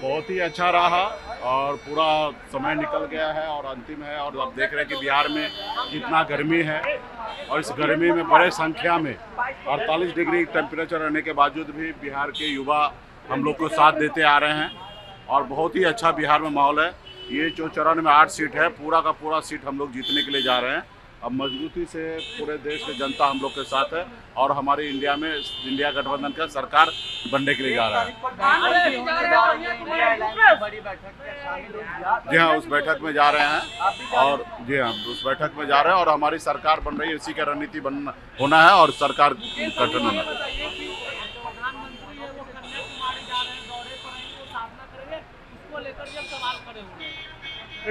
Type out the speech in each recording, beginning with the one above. बहुत ही अच्छा रहा और पूरा समय निकल गया है और अंतिम है। और आप देख रहे हैं कि बिहार में कितना गर्मी है और इस गर्मी में बड़े संख्या में 48 डिग्री टेम्परेचर रहने के बावजूद भी बिहार के युवा हम लोग को साथ देते आ रहे हैं और बहुत ही अच्छा बिहार में माहौल है। ये जो 94 सीट है पूरा का पूरा सीट हम लोग जीतने के लिए जा रहे हैं। अब मजबूती से पूरे देश की जनता हम लोग के साथ है और हमारे इंडिया गठबंधन का सरकार बनने के लिए जा रहा है। जी हाँ, उस बैठक में जा रहे हैं और जी हाँ उस बैठक में जा रहे हैं और हमारी सरकार बन रही है, इसी का रणनीति बन होना है और सरकार गठन होना है।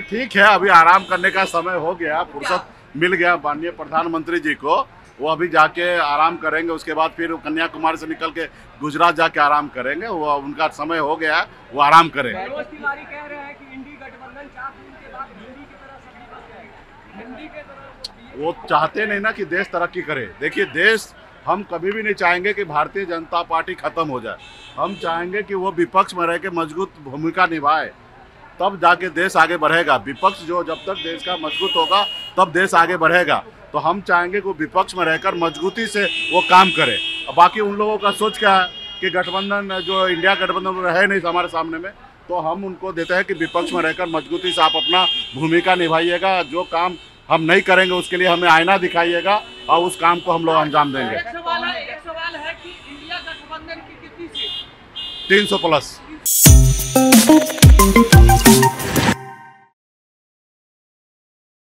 ठीक है, अभी आराम करने का समय हो गया, फुर्सत मिल गया माननीय प्रधानमंत्री जी को। वो अभी जाके आराम करेंगे, उसके बाद फिर कन्याकुमारी से निकल के गुजरात जाके आराम करेंगे। वो उनका समय हो गया, वो आराम करेंगे। मनोज तिवारी कह रहे हैं कि इंडी गठबंधन 4 दिन के बाद हिंदी की तरह सभी बन जाएगा। हिंदी के तरह वो चाहते नहीं ना कि देश तरक्की करे। देखिए, देश हम कभी भी नहीं चाहेंगे कि भारतीय जनता पार्टी खत्म हो जाए। हम चाहेंगे कि वो विपक्ष में रह के मजबूत भूमिका निभाए, तब जाके देश आगे बढ़ेगा। विपक्ष जो जब तक देश का मजबूत होगा तब देश आगे बढ़ेगा। तो हम चाहेंगे कि विपक्ष में रहकर मजबूती से वो काम करे। बाकी उन लोगों का सोच क्या है कि गठबंधन जो इंडिया गठबंधन रहे नहीं हमारे सामने में, तो हम उनको देते हैं कि विपक्ष में रहकर मजबूती से आप अपना भूमिका निभाइएगा। जो काम हम नहीं करेंगे उसके लिए हमें आईना दिखाइएगा और उस काम को हम लोग अंजाम देंगे। एक सवाल है कि इंडिया गठबंधन की कितनी सीट? 300 प्लस।